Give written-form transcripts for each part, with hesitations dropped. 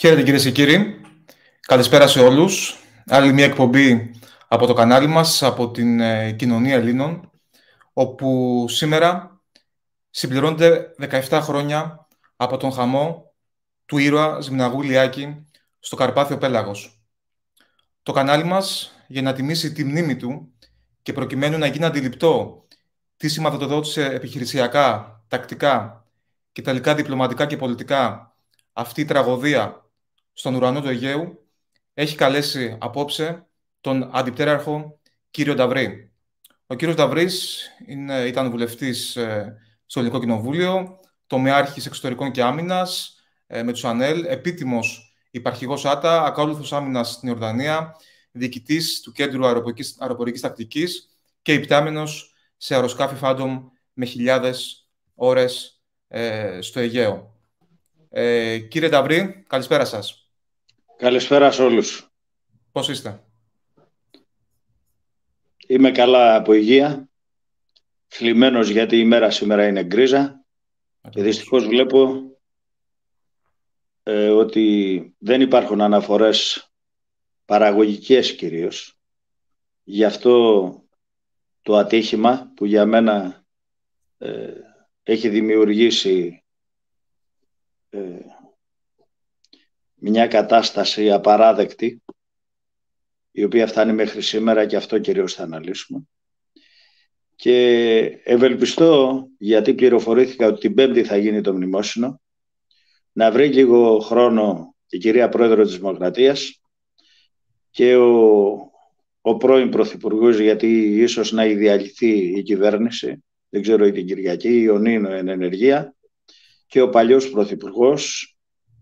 Χαίρετε κυρίες και κύριοι, καλησπέρα σε όλους. Άλλη μια εκπομπή από το κανάλι μας, από την Κοινωνία Ελλήνων, όπου σήμερα συμπληρώνεται 17 χρόνια από τον χαμό του ήρωα Σμηναγού Ηλιάκη στο Καρπάθιο Πέλαγος. Το κανάλι μας, για να τιμήσει τη μνήμη του και προκειμένου να γίνει αντιληπτό τι σηματοδότησε επιχειρησιακά, τακτικά και τελικά διπλωματικά και πολιτικά αυτή η τραγωδία στον ουρανό του Αιγαίου, έχει καλέσει απόψε τον αντιπτέραρχο κύριο Νταβρή. Ο κύριος Νταβρής ήταν βουλευτής στο Ελληνικό Κοινοβούλιο, τομεάρχης εξωτερικών και άμυνας με τους ΑΝΕΛ, επίτιμος υπαρχηγός ΆΤΑ, ακόλουθος άμυνας στην Ιορδανία, διοικητής του Κέντρου Αεροπορικής Τακτικής και υπτάμενος σε αεροσκάφη Φάντομ με χιλιάδες ώρες στο Αιγαίο. Κύριε Ταβρή, καλησπέρα σας. Καλησπέρα σε όλους. Πώς είστε? Είμαι καλά από υγεία, θλιμμένος γιατί η μέρα σήμερα είναι γκρίζα και δυστυχώς βλέπω ότι δεν υπάρχουν αναφορές παραγωγικές κυρίως. Γι' αυτό το ατύχημα που για μένα έχει δημιουργήσει μια κατάσταση απαράδεκτη, η οποία φτάνει μέχρι σήμερα, και αυτό κυρίως θα αναλύσουμε. Και ευελπιστώ, γιατί πληροφορήθηκα ότι την Πέμπτη θα γίνει το μνημόσυνο, να βρει λίγο χρόνο η κυρία Πρόεδρο της Δημοκρατίας και ο πρώην Πρωθυπουργός, γιατί ίσως να ιδιαλυθεί η κυβέρνηση, δεν ξέρω, ή την Κυριακή ή ο Νίνο εν ενεργεία, και ο παλιός Πρωθυπουργός,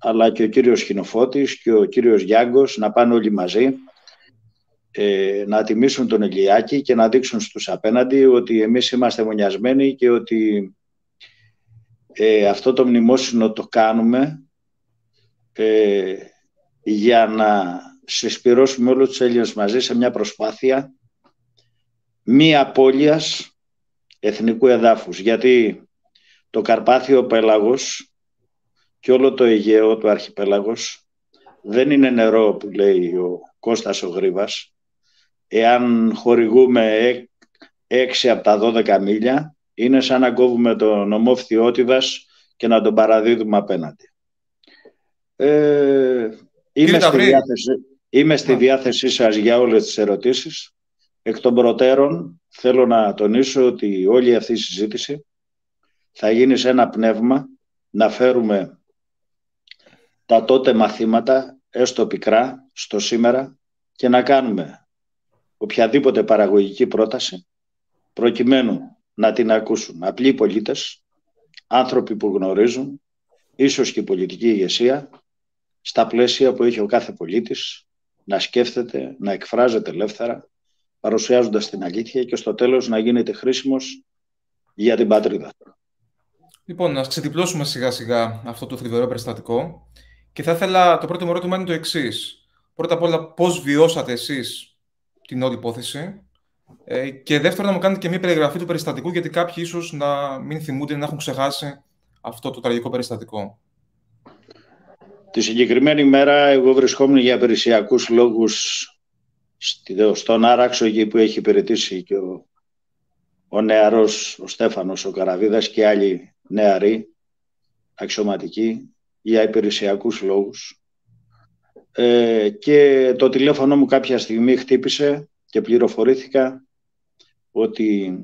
αλλά και ο κύριος Χηνοφώτης και ο κύριος Γιάγκος, να πάνε όλοι μαζί να τιμήσουν τον Ηλιάκη και να δείξουν στους απέναντι ότι εμείς είμαστε μονιασμένοι και ότι αυτό το μνημόσυνο το κάνουμε για να συσπυρώσουμε όλους τους Έλληνες μαζί σε μια προσπάθεια μη απώλειας εθνικού εδάφους. Γιατί το Καρπάθιο Πέλαγος και όλο το Αιγαίο, το Αρχιπέλαγος, δεν είναι νερό, που λέει ο Κώστας ο Γρίβας. Εάν χορηγούμε 6 από τα 12 μίλια, είναι σαν να κόβουμε τον νομό Φθιώτιδας και να τον παραδίδουμε απέναντι. Είμαι στη διάθεσή σας για όλες τις ερωτήσεις. Εκ των προτέρων θέλω να τονίσω ότι όλη αυτή η συζήτηση θα γίνει σε ένα πνεύμα να φέρουμε τα τότε μαθήματα, έστω πικρά, στο σήμερα και να κάνουμε οποιαδήποτε παραγωγική πρόταση προκειμένου να την ακούσουν απλοί πολίτες, άνθρωποι που γνωρίζουν, ίσως και η πολιτική ηγεσία, στα πλαίσια που έχει ο κάθε πολίτης, να σκέφτεται, να εκφράζεται ελεύθερα, παρουσιάζοντας την αλήθεια και στο τέλος να γίνεται χρήσιμος για την πατρίδα. Λοιπόν, να ξεδιπλώσουμε σιγά σιγά αυτό το θλιβερό περιστατικό και θα ήθελα, το πρώτο μου ερώτημα είναι το εξής. Πρώτα απ' όλα, πώς βιώσατε εσείς την όλη υπόθεση, και δεύτερον, να μου κάνετε και μια περιγραφή του περιστατικού, γιατί κάποιοι ίσως να μην θυμούνται, να έχουν ξεχάσει αυτό το τραγικό περιστατικό. Τη συγκεκριμένη μέρα εγώ βρισκόμουν για υπηρεσιακούς λόγους στον Άραξο, εκεί που έχει υπηρετήσει και ο νεαρός, ο Στέφανος, ο Καραβίδας και άλλοι νεαροί, αξιωματικοί, για υπηρεσιακούς λόγους. Και το τηλέφωνο μου κάποια στιγμή χτύπησε και πληροφορήθηκα ότι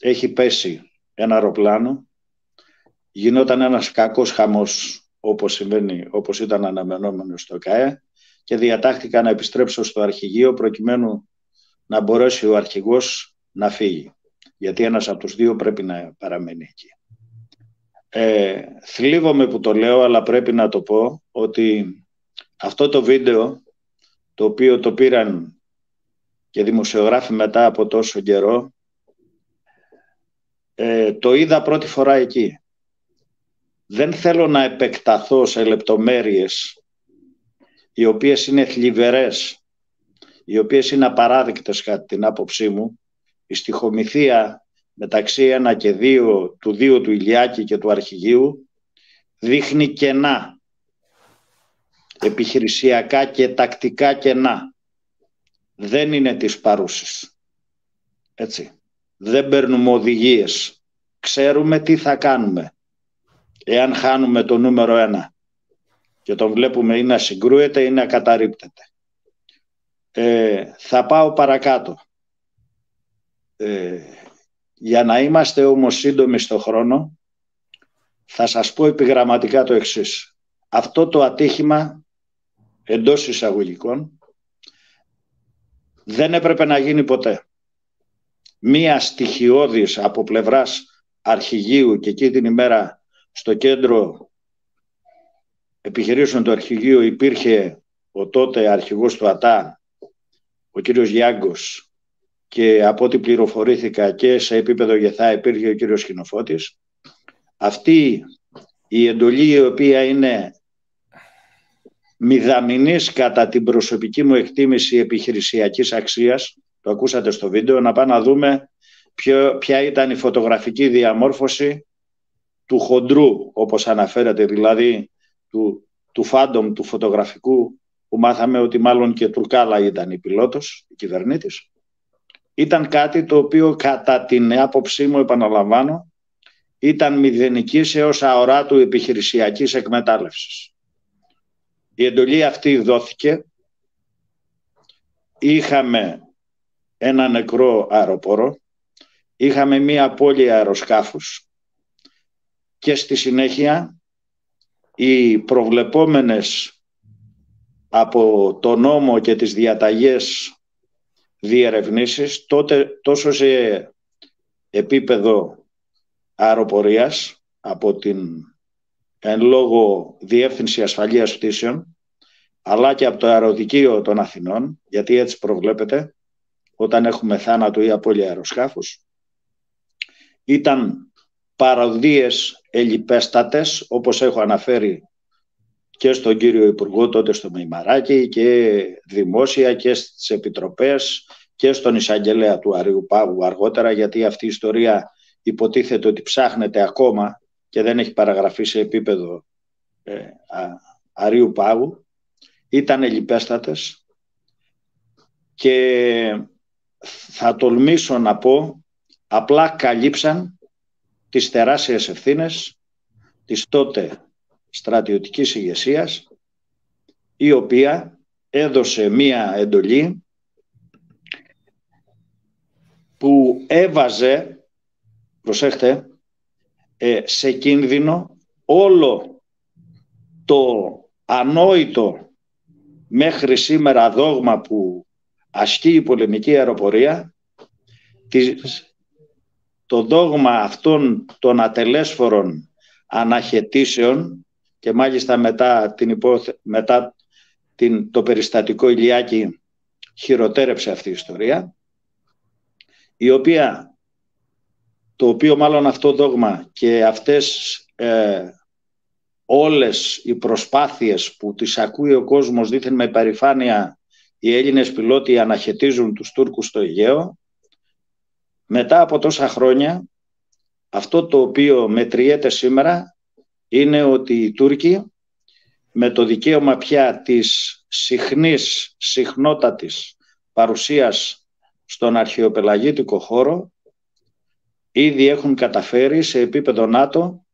έχει πέσει ένα αεροπλάνο. Γινόταν ένας κακός χαμός, όπως ήταν αναμενόμενο στο ΚΑΕ, και διατάχθηκα να επιστρέψω στο αρχηγείο προκειμένου να μπορέσει ο αρχηγός να φύγει. Γιατί ένας από τους δύο πρέπει να παραμένει εκεί. Θλίβομαι που το λέω, αλλά πρέπει να το πω ότι αυτό το βίντεο, το οποίο το πήραν και δημοσιογράφοι μετά από τόσο καιρό, το είδα πρώτη φορά εκεί. Δεν θέλω να επεκταθώ σε λεπτομέρειες οι οποίες είναι θλιβερές, οι οποίες είναι απαράδεκτες κατά την άποψή μου. Η στοιχομηθεία μεταξύ 1 και 2 του 2 του Ηλιάκη και του αρχηγείου δείχνει κενά. επιχειρησιακά και τακτικά κενά. Δεν είναι της παρούσης. Έτσι. Δεν παίρνουμε οδηγίες. Ξέρουμε τι θα κάνουμε. Εάν χάνουμε το νούμερο 1 και τον βλέπουμε ή να συγκρούεται ή να καταρρίπτεται. Θα πάω παρακάτω. Για να είμαστε όμως σύντομοι στο χρόνο, θα σας πω επιγραμματικά το εξής. Αυτό το ατύχημα, εντός εισαγωγικών, δεν έπρεπε να γίνει ποτέ. Μία στοιχειώδης από πλευράς αρχηγείου, και εκεί την ημέρα στο κέντρο επιχειρήσεων του αρχηγείου υπήρχε ο τότε αρχηγός του ΆΤΑ, ο κύριος Γιάγκος, και από ό,τι πληροφορήθηκα και σε επίπεδο Αγεθά υπήρχε ο κύριος Χηνοφώτης. Αυτή η εντολή, η οποία είναι μηδαμινής κατά την προσωπική μου εκτίμηση επιχειρησιακής αξίας, το ακούσατε στο βίντεο, να πάμε να δούμε ποια ήταν η φωτογραφική διαμόρφωση του χοντρού, όπως αναφέρατε, δηλαδή του Φάντομ, του φωτογραφικού, που μάθαμε ότι μάλλον και τουρκάλα ήταν η πιλότος, η κυβερνήτης. Ήταν κάτι το οποίο, κατά την άποψή μου, επαναλαμβάνω, ήταν μηδενικής έως αοράτου επιχειρησιακής εκμετάλλευσης. Η εντολή αυτή δόθηκε. Είχαμε ένα νεκρό αεροπόρο, είχαμε μία πόλη αεροσκάφους και στη συνέχεια οι προβλεπόμενες από το νόμο και τις διαταγές διερευνήσεις, τότε τόσο σε επίπεδο αεροπορίας από την εν λόγω Διεύθυνση Ασφαλείας Πτήσεων, αλλά και από το αεροδικείο των Αθηνών, γιατί έτσι προβλέπεται όταν έχουμε θάνατο ή απώλεια αεροσκάφους, ήταν παροδίες ελιπέστατες, όπως έχω αναφέρει και στον κύριο Υπουργό τότε, στο Μεϊμαράκη, και δημόσια και στις επιτροπές και στον εισαγγελέα του Αρείου Πάγου αργότερα, γιατί αυτή η ιστορία υποτίθεται ότι ψάχνεται ακόμα και δεν έχει παραγραφεί σε επίπεδο Αρείου Πάγου. Ήταν ελιπέστατες και θα τολμήσω να πω, απλά καλύψαν τις τεράστιες ευθύνες της τότε στρατιωτικής ηγεσίας, η οποία έδωσε μία εντολή που έβαζε, προσέχτε, σε κίνδυνο όλο το ανόητο μέχρι σήμερα δόγμα που ασκεί η πολεμική αεροπορία, το δόγμα αυτών των ατελέσφορων αναχαιτήσεων. Και μάλιστα μετά το περιστατικό Ηλιάκη χειροτέρεψε αυτή η ιστορία, το οποίο μάλλον αυτό δόγμα και αυτές όλες οι προσπάθειες που τις ακούει ο κόσμος δήθεν με υπερηφάνεια, οι Έλληνες πιλότοι αναχαιτίζουν τους Τούρκους στο Αιγαίο, μετά από τόσα χρόνια αυτό το οποίο μετριέται σήμερα είναι ότι οι Τούρκοι, με το δικαίωμα πια της συχνότατης παρουσίας στον αρχαιοπελαγίτικο χώρο, ήδη έχουν καταφέρει σε επίπεδο ΝΑΤΟ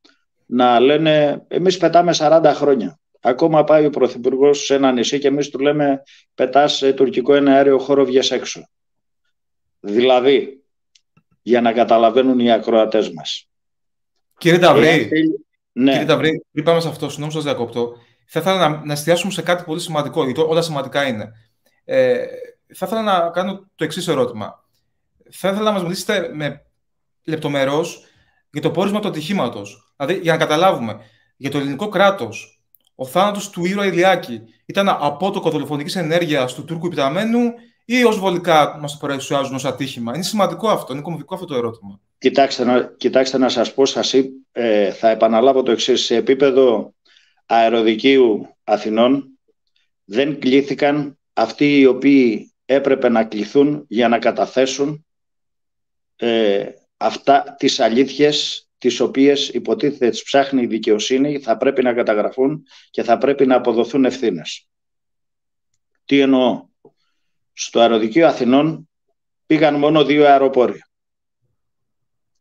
να λένε «εμείς πετάμε 40 χρόνια». Ακόμα πάει ο Πρωθυπουργός σε ένα νησί και εμείς του λέμε «πετάς σε τουρκικό ένα αέριο χώρο, βγες έξω». Δηλαδή, για να καταλαβαίνουν οι ακροατές μας. Κύριε Ταβρή, ναι. Κύριε Ταβρή, πριν πάμε σε αυτό, συγγνώμη σας διακόπτω, θα ήθελα να εστιάσουμε σε κάτι πολύ σημαντικό, γιατί όλα σημαντικά είναι. Θα ήθελα να κάνω το εξής ερώτημα. Θα ήθελα να μας μιλήσετε με λεπτομερώς για το πόρισμα του ατυχήματος. Δηλαδή, για να καταλάβουμε, για το ελληνικό κράτος, ο θάνατος του ήρωα Ηλιάκη ήταν απότοκο δολοφονικής ενέργειας του Τούρκου επιταμένου ή ως βολικά μας το παρουσιάζουν ως ατύχημα? Είναι σημαντικό αυτό, είναι κομβικό αυτό το ερώτημα. Κοιτάξτε να σας πω, θα επαναλάβω το εξής. Σε επίπεδο αεροδικείου Αθηνών δεν κλήθηκαν αυτοί οι οποίοι έπρεπε να κληθούν για να καταθέσουν αυτά τις αλήθειες τις οποίες υποτίθεται τις ψάχνει η δικαιοσύνη, θα πρέπει να καταγραφούν και θα πρέπει να αποδοθούν ευθύνες. Τι εννοώ? Στο αεροδικείο Αθηνών πήγαν μόνο δύο αεροπόροι.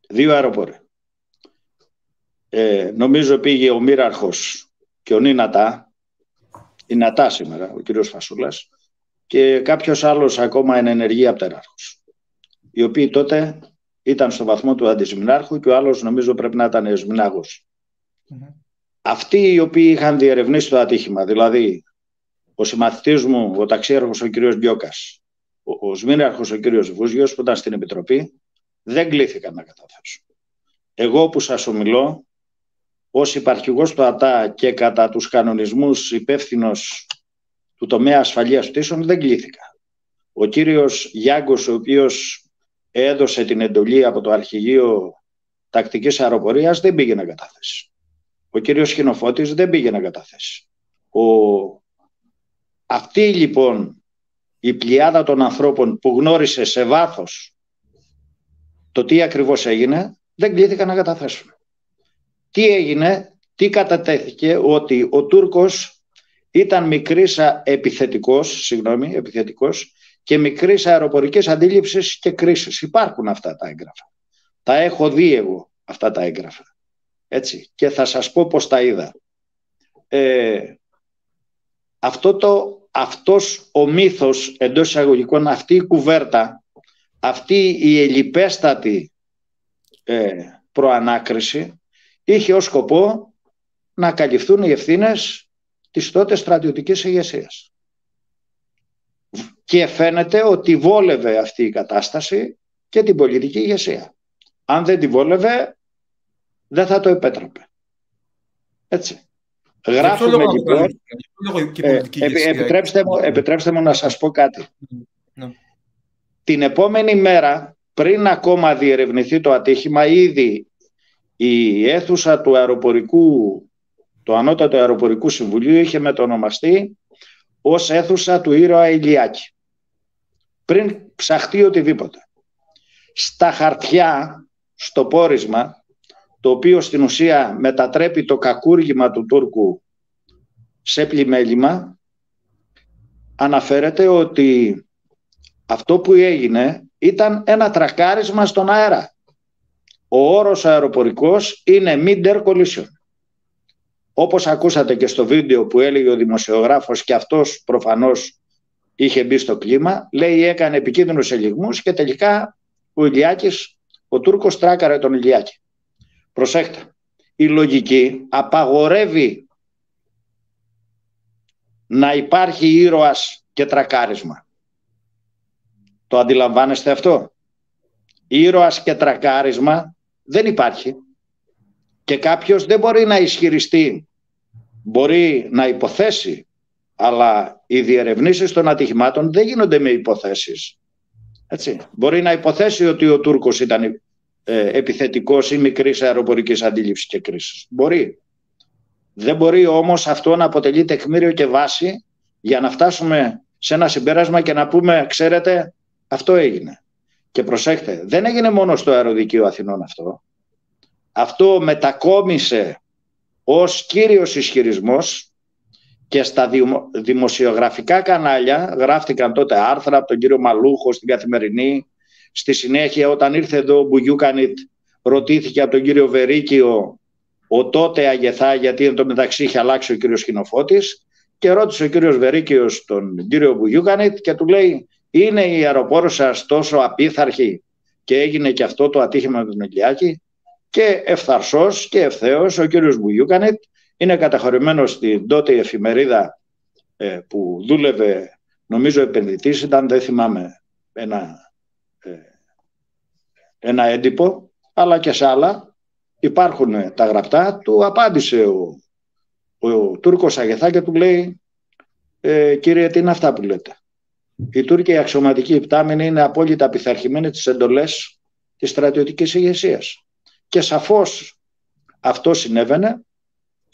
Δύο αεροπόροι. Νομίζω πήγε ο Μύραρχος και ο Νίνατά, η ΝΑΤΑ σήμερα, ο κύριος Φασούλας, και κάποιος άλλος ακόμα εν ενεργεί απτεράρχος, οι οποίοι τότε ήταν στο βαθμό του Αντισμινάρχου και ο άλλος νομίζω πρέπει να ήταν Σμηναγός. Mm-hmm. Αυτοί οι οποίοι είχαν διερευνήσει το ατύχημα, δηλαδή ο συμμαθητής μου, ο ταξίαρχος ο κύριος Διώκας, ο Σμήναρχος ο κύριος Βούζιος που ήταν στην Επιτροπή, δεν κλήθηκαν να καταθέσουν. Εγώ που σας ομιλώ, ως υπαρχηγός του ΆΤΑ και κατά τους κανονισμούς υπεύθυνος του τομέα ασφαλείας πτήσεων, δεν κλήθηκα. Ο κύριος Γιάγκος, ο οποίος έδωσε την εντολή από το Αρχηγείο Τακτικής Αεροπορίας, δεν πήγε να καταθέσει. Ο κύριος Χηνοφώτης δεν πήγε να καταθέσει. Αυτή λοιπόν η πλειάδα των ανθρώπων που γνώρισε σε βάθος το τι ακριβώς έγινε, δεν κλήθηκαν να καταθέσουν. Τι έγινε, τι κατατέθηκε? Ότι ο Τούρκος ήταν επιθετικός και μικρής αεροπορικής αντίληψης και κρίσης. Υπάρχουν αυτά τα έγγραφα. Τα έχω δει εγώ αυτά τα έγγραφα. Έτσι. Και θα σας πω πώς τα είδα. Αυτός ο μύθος, εντός εισαγωγικών, αυτή η κουβέρτα, αυτή η ελλιπέστατη προανάκριση είχε ως σκοπό να καλυφθούν οι ευθύνες της τότε στρατιωτικής ηγεσίας. Και φαίνεται ότι βόλευε αυτή η κατάσταση και την πολιτική ηγεσία. Αν δεν τη βόλευε, δεν θα το επέτρεπε. Έτσι. Γράφουμε λοιπόν... Επιτρέψτε μου να σας πω κάτι. Ναι. Την επόμενη μέρα, πριν ακόμα διερευνηθεί το ατύχημα, ήδη η αίθουσα του αεροπορικού, του Ανώτατου Αεροπορικού Συμβουλίου, είχε μετονομαστεί ως αίθουσα του ήρωα Ηλιάκη. Πριν ψαχτεί οτιδήποτε. Στα χαρτιά, στο πόρισμα, το οποίο στην ουσία μετατρέπει το κακούργημα του Τούρκου σε πλημέλημα, αναφέρεται ότι αυτό που έγινε ήταν ένα τρακάρισμα στον αέρα. Ο όρος αεροπορικός είναι mid-air collision. Όπως ακούσατε και στο βίντεο που έλεγε ο δημοσιογράφος, και αυτός προφανώς είχε μπει στο κλίμα, λέει έκανε επικίνδυνους ελιγμούς και τελικά ο Ηλιάκης, ο Τούρκος, τράκαρε τον Ηλιάκη. Προσέχτε, η λογική απαγορεύει να υπάρχει ήρωας και τρακάρισμα. Το αντιλαμβάνεστε αυτό? Ήρωας και τρακάρισμα δεν υπάρχει. Και κάποιος δεν μπορεί να ισχυριστεί, μπορεί να υποθέσει, αλλά οι διερευνήσεις των ατυχημάτων δεν γίνονται με υποθέσεις. Έτσι. Μπορεί να υποθέσει ότι ο Τούρκος ήταν επιθετικός ή μικρής αεροπορικής αντίληψης και κρίσης. Μπορεί. Δεν μπορεί όμως αυτό να αποτελεί τεκμήριο και βάση για να φτάσουμε σε ένα συμπέρασμα και να πούμε, ξέρετε, αυτό έγινε. Και προσέχτε, δεν έγινε μόνο στο αεροδικείο Αθηνών αυτό. Αυτό μετακόμισε ως κύριος ισχυρισμός και στα δημοσιογραφικά κανάλια γράφτηκαν τότε άρθρα από τον κύριο Μαλούχο στην Καθημερινή. Στη συνέχεια, όταν ήρθε εδώ ο Μπουγιούκανιτ, ρωτήθηκε από τον κύριο Βερίκιο, ο τότε Αγεθά, γιατί εν τω μεταξύ είχε αλλάξει ο κύριος Χηνοφώτης, και ρώτησε ο κύριος Βερίκιος τον κύριο Μπουγιούκανιτ και του λέει, είναι η αεροπόρος σας τόσο απίθαρχη και έγινε και αυτό το ατύχημα με τον Ηλιάκη? Και ευθαρσός και ευθέως ο κύριος Μπουγιούκανιτ είναι καταχωρημένος στην τότε εφημερίδα που δούλευε, νομίζω επενδυτής ήταν, δεν θυμάμαι ένα έντυπο, αλλά και σε άλλα υπάρχουν τα γραπτά. Του απάντησε ο Τούρκος Αγεθά και του λέει, κύριε, τι είναι αυτά που λέτε? Οι Τούρκοι αξιωματικοί υπτάμενοι είναι απόλυτα πειθαρχημένοι τις εντολές της στρατιωτικής ηγεσίας. Και σαφώς αυτό συνέβαινε,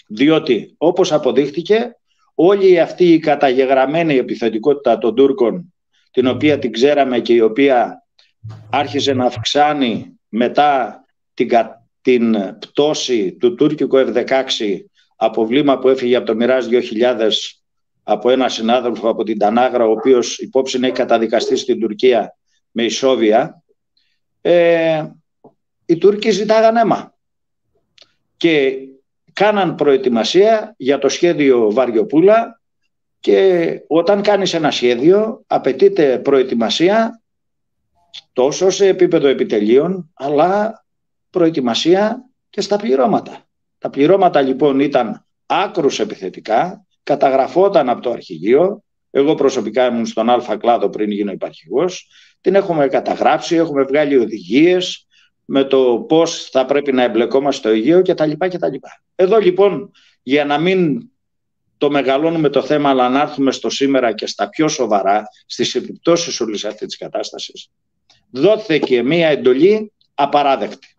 διότι όπως αποδείχτηκε, όλη αυτή η καταγεγραμμένη επιθετικότητα των Τούρκων, την οποία την ξέραμε και η οποία άρχισε να αυξάνει μετά την πτώση του τουρκικού F-16 από βλήμα που έφυγε από το Μιράζ 2000 από έναν συνάδελφο από την Τανάγρα, ο οποίος υπόψη είναι καταδικαστή στην Τουρκία με ισόβια, οι Τούρκοι ζητάγαν αίμα και κάναν προετοιμασία για το σχέδιο Βαριοπούλα, και όταν κάνεις ένα σχέδιο απαιτείται προετοιμασία τόσο σε επίπεδο επιτελείων, αλλά προετοιμασία και στα πληρώματα. Τα πληρώματα λοιπόν ήταν άκρους επιθετικά, καταγραφόταν από το αρχηγείο. Εγώ προσωπικά ήμουν στον Α κλάδο πριν γίνω υπαρχηγός. Την έχουμε καταγράψει, έχουμε βγάλει οδηγίες με το πώς θα πρέπει να εμπλεκόμαστε στο Αιγαίο κτλ. Εδώ λοιπόν, για να μην το μεγαλώνουμε το θέμα, αλλά να έρθουμε στο σήμερα και στα πιο σοβαρά, στις επιπτώσεις όλης αυτής της κατάστασης, δόθηκε μία εντολή απαράδεκτη,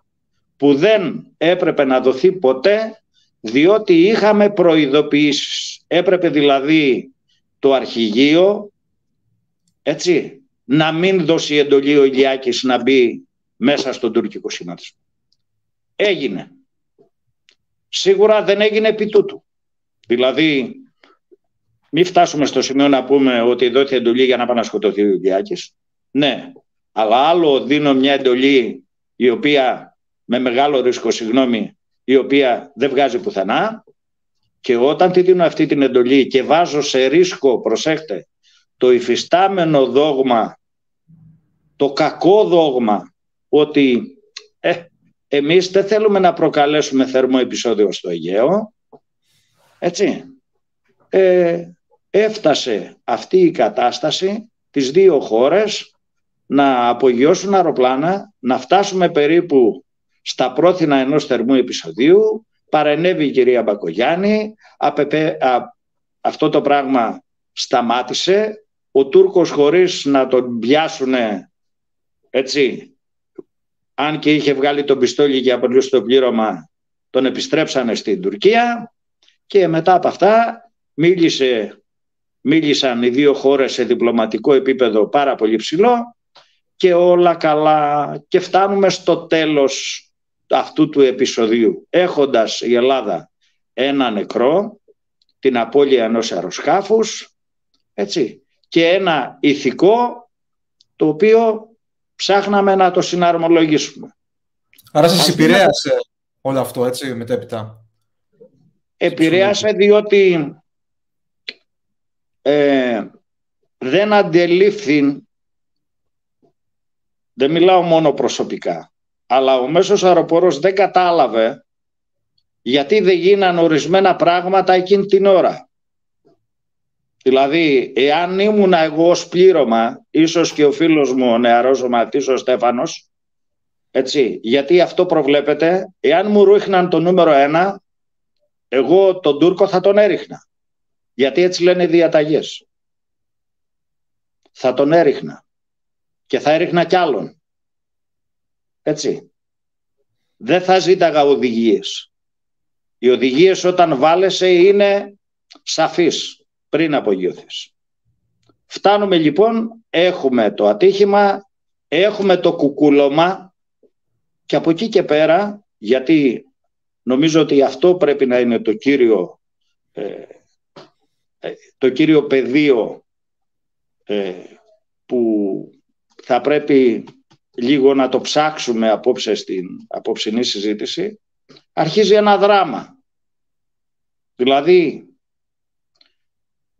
που δεν έπρεπε να δοθεί ποτέ, διότι είχαμε προειδοποιήσεις. Έπρεπε δηλαδή το αρχηγείο, έτσι, να μην δώσει εντολή ο Ηλιάκης να μπει μέσα στον τουρκικό σχηματισμό. Έγινε. Σίγουρα δεν έγινε επί τούτου. Δηλαδή, μην φτάσουμε στο σημείο να πούμε ότι δόθηκε εντολή για να πανασκοτωθεί ο Ηλιάκης. Ναι, αλλά άλλο δίνω μια εντολή η οποία, με μεγάλο ρίσκο, συγγνώμη, η οποία δεν βγάζει πουθενά, και όταν τη δίνω αυτή την εντολή και βάζω σε ρίσκο, προσέχτε, το υφιστάμενο δόγμα, το κακό δόγμα ότι εμείς δεν θέλουμε να προκαλέσουμε θερμό επεισόδιο στο Αιγαίο, έτσι, έφτασε αυτή η κατάσταση τις δύο χώρες να απογειώσουν αεροπλάνα, να φτάσουμε περίπου στα πρόθυνα ενός θερμού επεισοδίου. Παρενέβη η κυρία Μπακογιάννη, αυτό το πράγμα σταμάτησε. Ο Τούρκος, χωρίς να τον πιάσουν, έτσι, αν και είχε βγάλει τον πιστόλι για απολύσει το πλήρωμα, τον επιστρέψανε στην Τουρκία, και μετά από αυτά μίλησαν οι δύο χώρες σε διπλωματικό επίπεδο πάρα πολύ ψηλό, και όλα καλά, και φτάνουμε στο τέλος αυτού του επεισοδίου, έχοντας η Ελλάδα ένα νεκρό, την απώλεια ενός αεροσκάφους, έτσι, και ένα ηθικό το οποίο ψάχναμε να το συναρμολογήσουμε. Άρα σας επηρέασε όλο αυτό, έτσι, μετέπειτα? Επηρέασε, διότι δεν αντελήφθη, δεν μιλάω μόνο προσωπικά, αλλά ο μέσος αεροπόρος δεν κατάλαβε γιατί δεν γίναν ορισμένα πράγματα εκείνη την ώρα. Δηλαδή, εάν ήμουν εγώ ως πλήρωμα, ίσως και ο φίλος μου ο νεαρός ο μαθητής ο Στέφανος, έτσι, γιατί αυτό προβλέπεται, εάν μου ρίχναν το νούμερο 1, εγώ τον Τούρκο θα τον έριχνα. Γιατί έτσι λένε οι διαταγές. Θα τον έριχνα. Και θα έριχνα κι άλλον. Έτσι. Δεν θα ζήταγα οδηγίες. Οι οδηγίες όταν βάλεσαι είναι σαφείς πριν απογειωθείς. Φτάνουμε λοιπόν, έχουμε το ατύχημα, έχουμε το κουκούλωμα, και από εκεί και πέρα, γιατί νομίζω ότι αυτό πρέπει να είναι το κύριο πεδίο που θα πρέπει λίγο να το ψάξουμε απόψε στην απόψινή συζήτηση, αρχίζει ένα δράμα. Δηλαδή,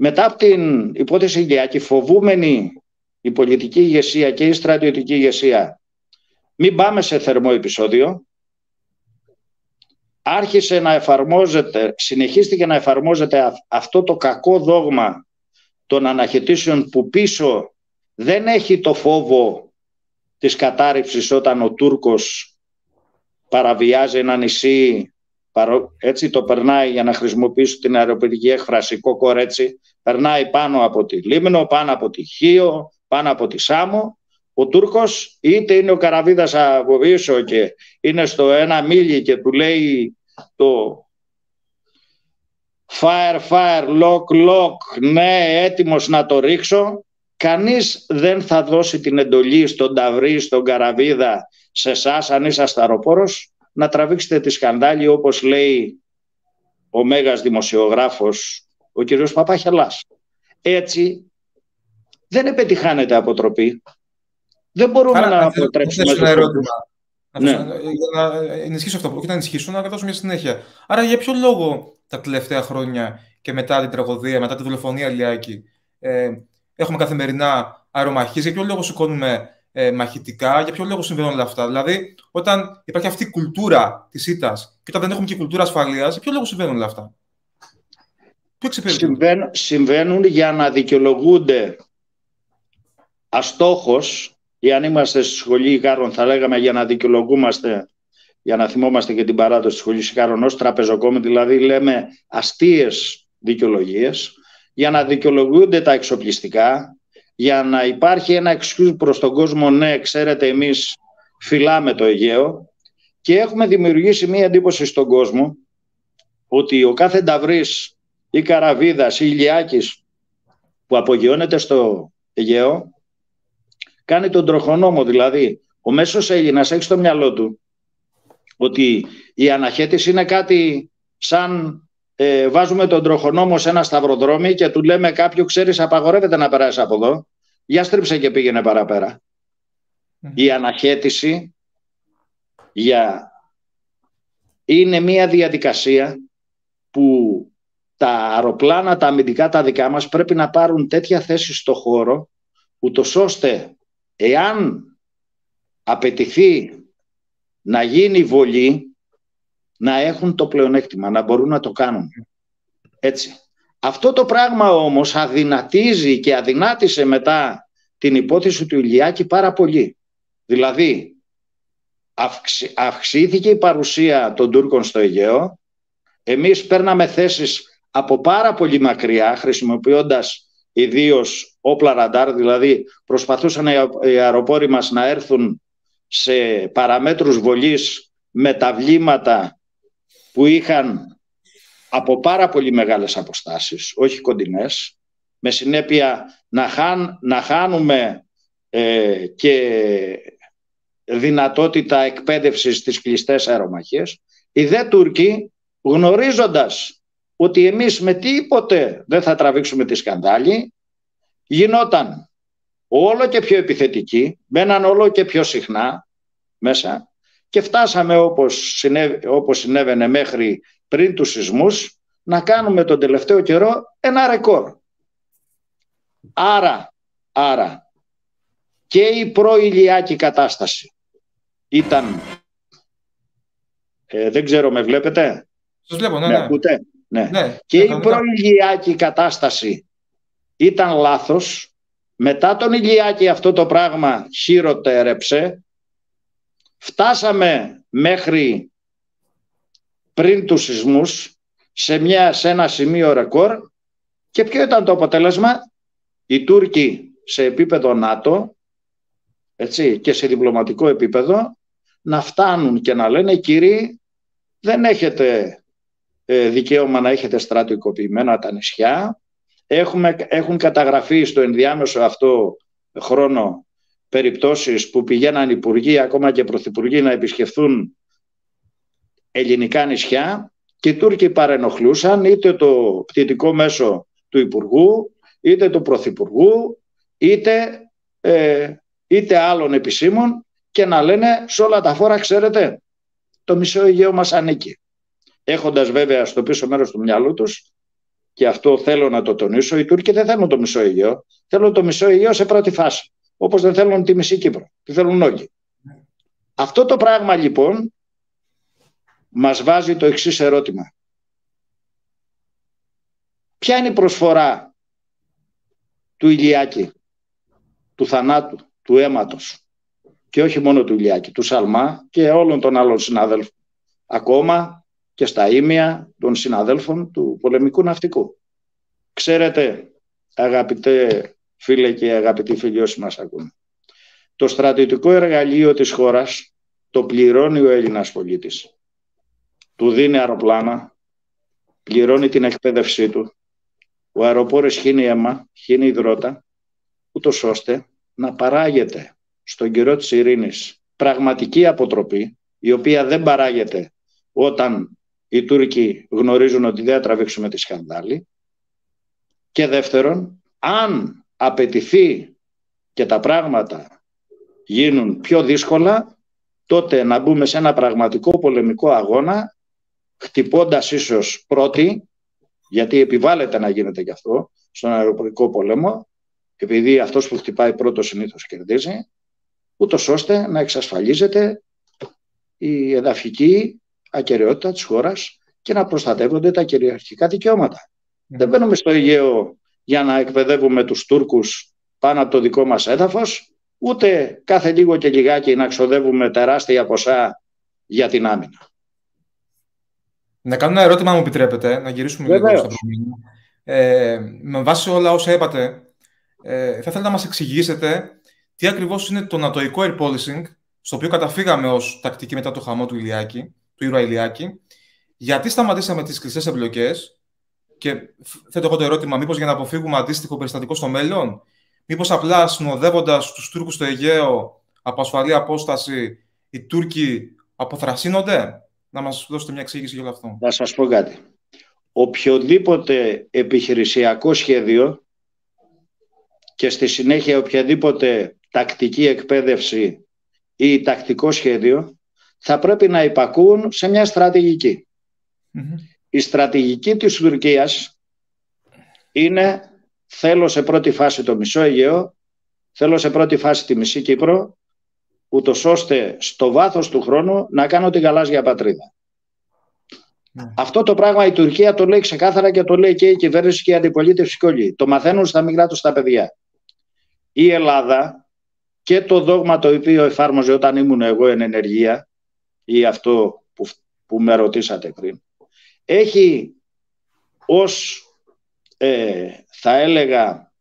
μετά από την υπόθεση Ηλιάκη, φοβούμενη η πολιτική ηγεσία και η στρατιωτική ηγεσία, μην πάμε σε θερμό επεισόδιο, άρχισε να εφαρμόζεται, συνεχίστηκε να εφαρμόζεται αυτό το κακό δόγμα των αναχαιτήσεων, που πίσω δεν έχει το φόβο της κατάρριψης όταν ο Τούρκος παραβιάζει ένα νησί, έτσι το περνάει, για να χρησιμοποιήσω την αεροπορική έκφραση, κοκορέτσι, περνάει πάνω από τη Λίμνο, πάνω από τη Χίο, πάνω από τη Σάμο. Ο Τούρκος, είτε είναι ο Καραβίδας από πίσω και είναι στο ένα μίλι και του λέει το fire, fire, lock, lock, ναι, έτοιμος να το ρίξω, κανείς δεν θα δώσει την εντολή στον Ταβρή, στον Καραβίδα, σε εσάς αν είσαι αεροπόρος, να τραβήξετε τη σκανδάλι, όπως λέει ο μέγας δημοσιογράφος, ο κ. Παπαχελάς. Έτσι δεν επιτυχάνεται αποτροπή. Δεν μπορούμε να αποτρέψουμε. Ένα ερώτημα. Ναι. Για να ενισχύσω αυτό που να κρατώσω μια συνέχεια. Άρα, για ποιο λόγο τα τελευταία χρόνια και μετά την τραγωδία, μετά τη δολοφονία Ηλιάκη, έχουμε καθημερινά αερομαχίες, για ποιο λόγο σηκώνουμε μαχητικά, για ποιο λόγο συμβαίνουν όλα αυτά? Δηλαδή, όταν υπάρχει αυτή η κουλτούρα της ήττας και όταν δεν έχουμε και κουλτούρα ασφαλείας, για ποιο λόγο συμβαίνουν όλα αυτά? Συμβαίνουν για να δικαιολογούνται αστόχως, ή αν είμαστε στη σχολή Ικάρων, θα λέγαμε για να δικαιολογούμαστε, για να θυμόμαστε και την παράδοση της σχολής Ικάρων, ως τραπεζοκόμοι, δηλαδή λέμε αστείες δικαιολογίες, για να δικαιολογούνται τα εξοπλιστικά, για να υπάρχει ένα excuse προς τον κόσμο, ναι, ξέρετε, εμείς φυλάμε το Αιγαίο, και έχουμε δημιουργήσει μία εντύπωση στον κόσμο ότι ο κάθε Νταβρής ή Καραβίδας ή Ηλιάκης που απογειώνεται στο Αιγαίο κάνει τον τροχονόμο. Δηλαδή, ο μέσος Έλληνας έχει στο μυαλό του ότι η αναχέτηση είναι κάτι σαν βάζουμε τον τροχονόμο σε ένα σταυροδρόμι και του λέμε κάποιου, ξέρεις, απαγορεύεται να περάσει από εδώ, για στρίψε και πήγαινε παραπέρα. Η αναχέτηση είναι μια διαδικασία που τα αεροπλάνα, τα αμυντικά, τα δικά μας πρέπει να πάρουν τέτοια θέση στο χώρο, ούτως ώστε εάν απαιτηθεί να γίνει βολή, να έχουν το πλεονέκτημα, να μπορούν να το κάνουν. Έτσι. Αυτό το πράγμα όμως αδυνατίζει και αδυνάτισε μετά την υπόθεση του Ηλιάκη πάρα πολύ. Δηλαδή, αυξήθηκε η παρουσία των Τούρκων στο Αιγαίο. Εμείς παίρναμε θέσεις από πάρα πολύ μακριά, χρησιμοποιώντας ιδίως όπλα ραντάρ, δηλαδή προσπαθούσαν οι αεροπόροι μας να έρθουν σε παραμέτρους βολής με τα βλήματα που είχαν από πάρα πολύ μεγάλες αποστάσεις, όχι κοντινές, με συνέπεια να χάνουμε και δυνατότητα εκπαίδευσης στις κλειστές αερομαχίες. Οι δε Τούρκοι, γνωρίζοντας ότι εμείς με τίποτε δεν θα τραβήξουμε τη σκανδάλι, γινόταν όλο και πιο επιθετικοί, μπαίναν όλο και πιο συχνά μέσα και φτάσαμε, όπως συνέβαινε μέχρι πριν τους σεισμούς, να κάνουμε τον τελευταίο καιρό ένα ρεκόρ. Άρα και η προηλιακή κατάσταση ήταν... δεν ξέρω, με βλέπετε? Σας βλέπω, ναι. Ακούτε? Ναι. Ναι, και η προηλιακή κατάσταση ήταν λάθος. Μετά τον Ηλιάκη αυτό το πράγμα χειροτέρεψε. Φτάσαμε μέχρι πριν τους σεισμούς σε ένα σημείο ρεκόρ. Και ποιο ήταν το αποτέλεσμα? Οι Τούρκοι σε επίπεδο ΝΑΤΟ, έτσι, και σε διπλωματικό επίπεδο να φτάνουν και να λένε, κύριοι, δεν έχετε δικαίωμα να έχετε στρατοικοποιημένα τα νησιά. Έχουν καταγραφεί στο ενδιάμεσο αυτό χρόνο περιπτώσεις που πηγαίναν υπουργοί, ακόμα και πρωθυπουργοί, να επισκεφθούν ελληνικά νησιά και οι Τούρκοι παρενοχλούσαν είτε το πτυτικό μέσο του υπουργού, είτε του πρωθυπουργού, είτε άλλων επισήμων και να λένε σε όλα τα φόρα, ξέρετε, το μισό Αιγαίο μας ανήκει. Έχοντας βέβαια στο πίσω μέρος του μυαλού τους, και αυτό θέλω να το τονίσω, οι Τούρκοι δεν θέλουν το μισό Αιγαίο. Θέλουν το μισό Αιγαίο σε πρώτη φάση. Όπως δεν θέλουν τη μισή Κύπρο. Τη θέλουν όλοι. Αυτό το πράγμα λοιπόν μας βάζει το εξής ερώτημα. Ποια είναι η προσφορά του Ηλιάκη, του θανάτου, του αίματος, και όχι μόνο του Ηλιάκη, του Σαλμά και όλων των άλλων συναδέλφων, ακόμα και στα ήμια των συναδέλφων του πολεμικού ναυτικού? Ξέρετε, αγαπητέ φίλε και αγαπητοί φίλοι όσοι μας ακούν, το στρατιωτικό εργαλείο της χώρας το πληρώνει ο Έλληνας πολίτης. Του δίνει αεροπλάνα, πληρώνει την εκπαίδευσή του. Ο αεροπόρος χύνει αίμα, χύνει υδρότα, ούτως ώστε να παράγεται στον καιρό της ειρήνης πραγματική αποτροπή, η οποία δεν παράγεται όταν οι Τούρκοι γνωρίζουν ότι δεν θα τραβήξουμε τη σκανδάλη. Και δεύτερον, αν απαιτηθεί και τα πράγματα γίνουν πιο δύσκολα, τότε να μπούμε σε ένα πραγματικό πολεμικό αγώνα, χτυπώντας ίσως πρώτοι, γιατί επιβάλλεται να γίνεται και αυτό στον αεροπορικό πόλεμο, επειδή αυτός που χτυπάει πρώτος συνήθως κερδίζει, ούτως ώστε να εξασφαλίζεται η εδαφική ακεραιότητα της χώρας και να προστατεύονται τα κυριαρχικά δικαιώματα. Δεν μπαίνουμε στο Αιγαίο για να εκπαιδεύουμε τους Τούρκους πάνω από το δικό μας έδαφος, ούτε κάθε λίγο και λιγάκι να ξοδεύουμε τεράστια ποσά για την άμυνα. Να κάνω ένα ερώτημα, αν μου επιτρέπετε, να γυρίσουμε λίγο στο προηγούμενο. Με βάση όλα όσα είπατε, θα ήθελα να μας εξηγήσετε τι ακριβώς είναι το νατοϊκό air policing, στο οποίο καταφύγαμε ως τακτική μετά το χαμό του Ηλιάκη, του ήρωα Ηλιάκη, γιατί σταματήσαμε τις κλειστές εμπλοκές, και θέτω εγώ το ερώτημα, μήπως για να αποφύγουμε αντίστοιχο περιστατικό στο μέλλον, μήπως απλά συνοδεύοντας τους Τούρκους στο Αιγαίο από ασφαλή απόσταση, οι Τούρκοι αποθρασύνονται? Να μας δώσετε μια εξήγηση για όλο αυτό. Να σας πω κάτι. Οποιοδήποτε επιχειρησιακό σχέδιο και στη συνέχεια οποιαδήποτε τακτική εκπαίδευση ή τακτικό σχέδιο θα πρέπει να υπακούν σε μια στρατηγική. Η στρατηγική της Τουρκίας είναι: θέλω σε πρώτη φάση το μισό Αιγαίο, θέλω σε πρώτη φάση τη μισή Κύπρο, ούτως ώστε στο βάθος του χρόνου να κάνω την γαλάζια πατρίδα. Αυτό το πράγμα η Τουρκία το λέει ξεκάθαρα και το λέει και η κυβέρνηση και η αντιπολίτευση και όλοι. Το μαθαίνουν στα μικρά τους τα παιδιά. Η Ελλάδα και το δόγμα το οποίο εφάρμοζε όταν ήμουν εγώ εν ενεργεία, ή αυτό που με ρωτήσατε πριν, έχει ως θα έλεγα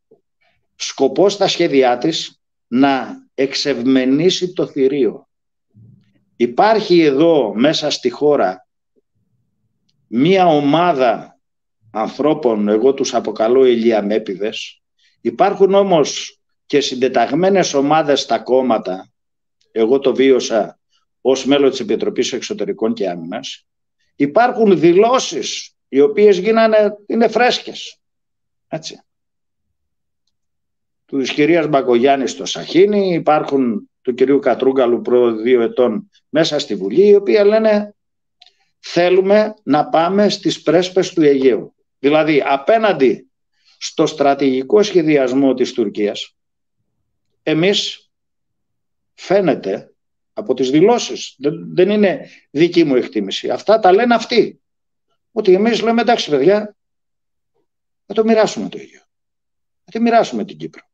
σκοπό στα σχέδιά της να εξευμενήσει το θηρίο. Υπάρχει εδώ μέσα στη χώρα μία ομάδα ανθρώπων, εγώ τους αποκαλώ ηλιαμέπηδες. Υπάρχουν όμως και συντεταγμένες ομάδες στα κόμματα, εγώ το βίωσα ως μέλος της Επιτροπής Εξωτερικών και Άμυνας. Υπάρχουν δηλώσεις οι οποίες είναι φρέσκες. Έτσι. Του κυρίας Μπακογιάννη στο Σαχίνι, υπάρχουν του κυρίου Κατρούγκαλου προ 2 ετών μέσα στη Βουλή, οι οποίοι λένε θέλουμε να πάμε στις πρέσπες του Αιγαίου. Δηλαδή απέναντι στο στρατηγικό σχεδιασμό της Τουρκίας, εμείς φαίνεται από τις δηλώσεις, δεν είναι δική μου εκτίμηση, αυτά τα λένε αυτοί, ότι εμείς λέμε εντάξει παιδιά, θα το μοιράσουμε το Αιγαίο, θα τη μοιράσουμε την Κύπρο.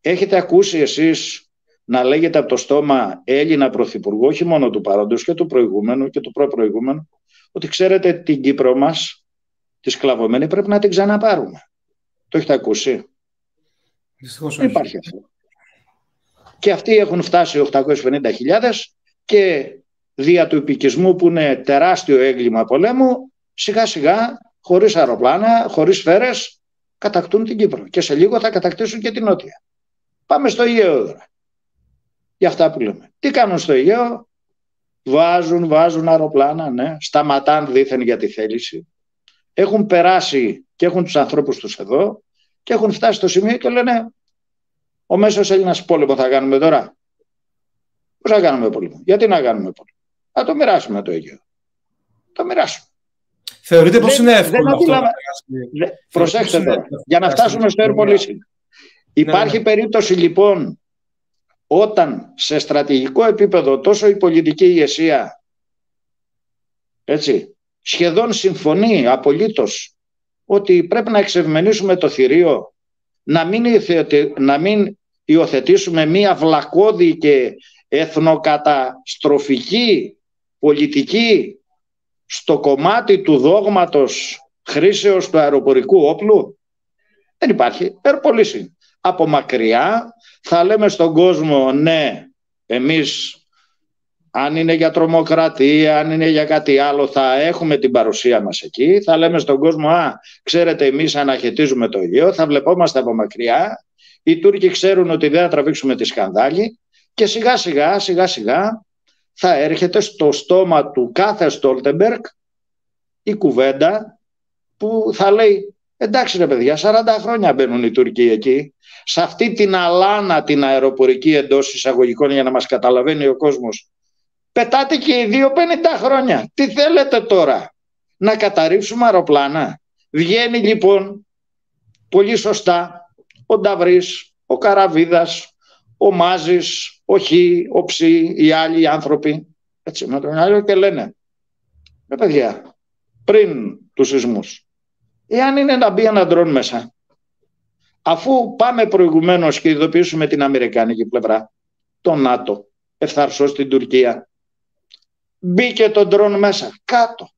Έχετε ακούσει εσείς να λέγεται από το στόμα Έλληνα πρωθυπουργό, όχι μόνο του παρόντος και του προηγούμενου και του προπροηγούμενου, ότι ξέρετε την Κύπρο μας, τη σκλαβωμένη, πρέπει να την ξαναπάρουμε? Το έχετε ακούσει? Δυστυχώς όχι. Δεν υπάρχει αυτό. Και αυτοί έχουν φτάσει 850.000 και δια του επικισμού που είναι τεράστιο έγκλημα πολέμου, σιγά σιγά, χωρίς αεροπλάνα, χωρίς σφαίρες, κατακτούν την Κύπρο. Και σε λίγο θα κατακτήσουν και την Νότια. Πάμε στο Αιγαίο τώρα. Για αυτά που λέμε. Τι κάνουν στο Αιγαίο? Βάζουν αεροπλάνα, ναι. Σταματάν δήθεν για τη θέληση. Έχουν περάσει και έχουν τους ανθρώπους τους εδώ και έχουν φτάσει στο σημείο και λένε ο μέσος Έλληνας πόλεμο θα κάνουμε τώρα? Πώς θα κάνουμε πόλεμο? Γιατί να κάνουμε πόλεμο? Θα το μοιράσουμε το Αιγαίο. Το μοιράσουμε. Θεωρείτε πως είναι εύκολο αυτό? Προσέξτε τώρα, για να φτάσουμε στο air policing. Υπάρχει περίπτωση λοιπόν όταν σε στρατηγικό επίπεδο τόσο η πολιτική ηγεσία, έτσι, σχεδόν συμφωνεί απολύτως ότι πρέπει να εξευμενήσουμε το θηρίο, να μην υιοθετήσουμε μία βλακώδη και εθνοκαταστροφική πολιτική στο κομμάτι του δόγματος χρήσεως του αεροπορικού όπλου. Δεν υπάρχει air policing. Από μακριά θα λέμε στον κόσμο ναι, εμείς αν είναι για τρομοκρατία, αν είναι για κάτι άλλο, θα έχουμε την παρουσία μας εκεί. Θα λέμε στον κόσμο α, ξέρετε εμείς αναχαιτίζουμε το Αιγαίο, θα βλεπόμαστε από μακριά. Οι Τούρκοι ξέρουν ότι δεν θα τραβήξουμε τη σκανδάλη και σιγά σιγά θα έρχεται στο στόμα του κάθε Στόλτεμπεργκ η κουβέντα που θα λέει εντάξει ρε παιδιά, 40 χρόνια μπαίνουν οι Τουρκοί εκεί, σε αυτή την αλάνα την αεροπορική εντός εισαγωγικών, για να μας καταλαβαίνει ο κόσμος, πετάτε και οι δύο 50 χρόνια, τι θέλετε τώρα, να καταρρίψουμε αεροπλάνα? Βγαίνει λοιπόν πολύ σωστά ο Νταβρής, ο Καραβίδας, ο Μάζης, ο Χι, ο Ψι, οι άλλοι άνθρωποι, έτσι, με τον άλλο, και λένε ρε παιδιά, πριν τους σεισμούς, εάν είναι να μπει ένα ντρόν μέσα, αφού πάμε προηγουμένως και ειδοποιήσουμε την αμερικανική πλευρά, το ΝΑΤΟ, ευθαρσώς στην Τουρκία, μπήκε το ντρόν μέσα, κάτω.